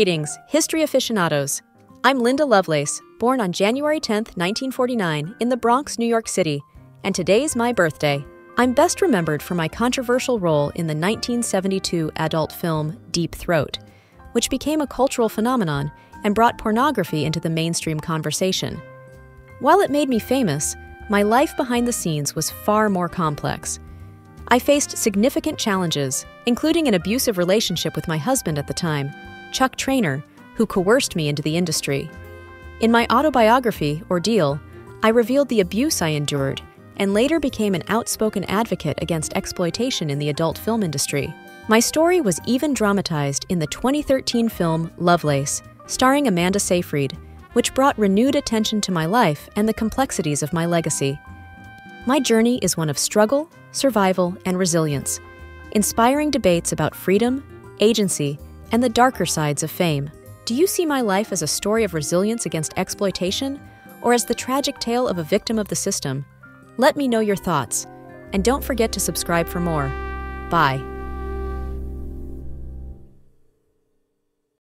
Greetings, history aficionados. I'm Linda Lovelace, born on January 10, 1949, in the Bronx, New York City, and today's my birthday. I'm best remembered for my controversial role in the 1972 adult film Deep Throat, which became a cultural phenomenon and brought pornography into the mainstream conversation. While it made me famous, my life behind the scenes was far more complex. I faced significant challenges, including an abusive relationship with my husband at the time, Chuck Traynor, who coerced me into the industry. In my autobiography, Ordeal, I revealed the abuse I endured and later became an outspoken advocate against exploitation in the adult film industry. My story was even dramatized in the 2013 film Lovelace, starring Amanda Seyfried, which brought renewed attention to my life and the complexities of my legacy. My journey is one of struggle, survival, and resilience, inspiring debates about freedom, agency, and the darker sides of fame. Do you see my life as a story of resilience against exploitation, or as the tragic tale of a victim of the system? Let me know your thoughts, and don't forget to subscribe for more. Bye.